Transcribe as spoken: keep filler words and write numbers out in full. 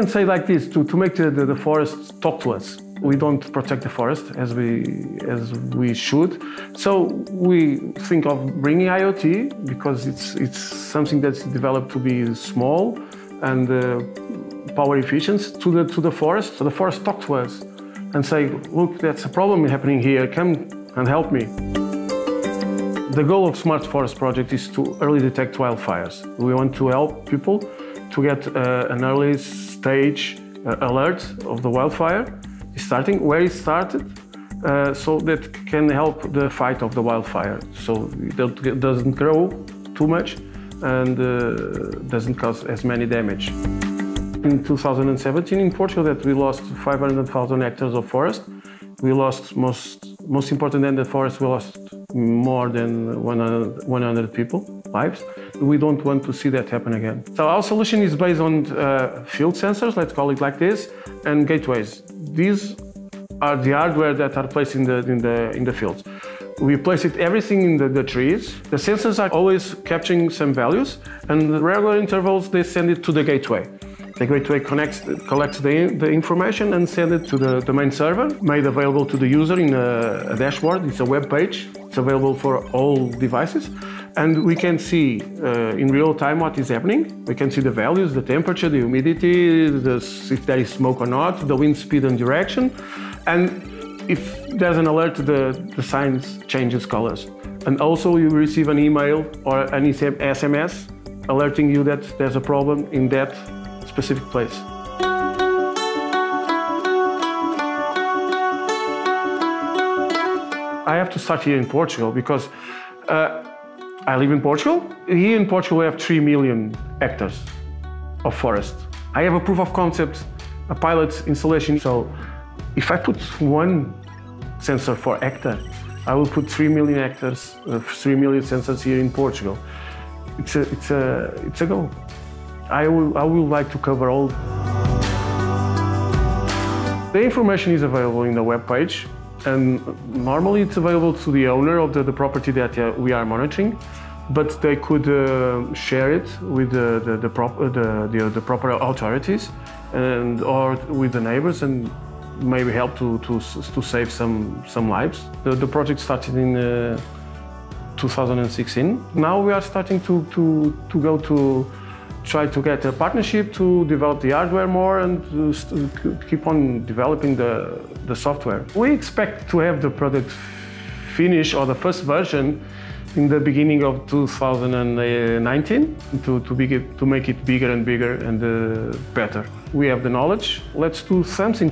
can say like this, to, to make the, the, the forest talk to us. We don't protect the forest as we, as we should. So we think of bringing IoT because it's, it's something that's developed to be small and uh, power efficient to the, to the forest. So the forest talk to us and say, look, that's a problem happening here, come and help me. The goal of Smart Forest Project is to early detect wildfires. We want to help people to get uh, an early stage uh, alert of the wildfire, starting where it started, uh, so that can help the fight of the wildfire. So it doesn't grow too much and uh, doesn't cause as many damage. In two thousand seventeen in Portugal, that we lost five hundred thousand hectares of forest. We lost most, most important than the forest, we lost more than one hundred people, lives. We don't want to see that happen again. So our solution is based on uh, field sensors, let's call it like this, and gateways. These are the hardware that are placed in the, in the, in the fields. We place it everything in the, the trees. The sensors are always capturing some values, and at regular intervals they send it to the gateway. The gateway connects, collects the, the information and sends it to the, the main server, made available to the user in a, a dashboard. It's a web page. It's available for all devices. And we can see uh, in real time what is happening. We can see the values, the temperature, the humidity, the, if there is smoke or not, the wind speed and direction. And if there's an alert, the, the sign changes colors. And also you receive an email or an S M S alerting you that there's a problem in that specific place. I have to start here in Portugal because uh, I live in Portugal. Here in Portugal, we have three million hectares of forest. I have a proof of concept, a pilot installation. So if I put one sensor for hectare, I will put three million hectares, uh, three million sensors here in Portugal. It's a, it's a, it's a goal. I will, I will like to cover all. The information is available in the web page. And normally it's available to the owner of the, the property that uh, we are monitoring, but they could uh, share it with the, the, the, prop, uh, the, the, the proper authorities and or with the neighbors and maybe help to, to, to save some, some lives. The, the project started in uh, two thousand sixteen. Now we are starting to, to, to go to try to get a partnership to develop the hardware more and to keep on developing the, the software. We expect to have the product finish or the first version in the beginning of two thousand nineteen to, to, be, to make it bigger and bigger and uh, better. We have the knowledge, let's do something.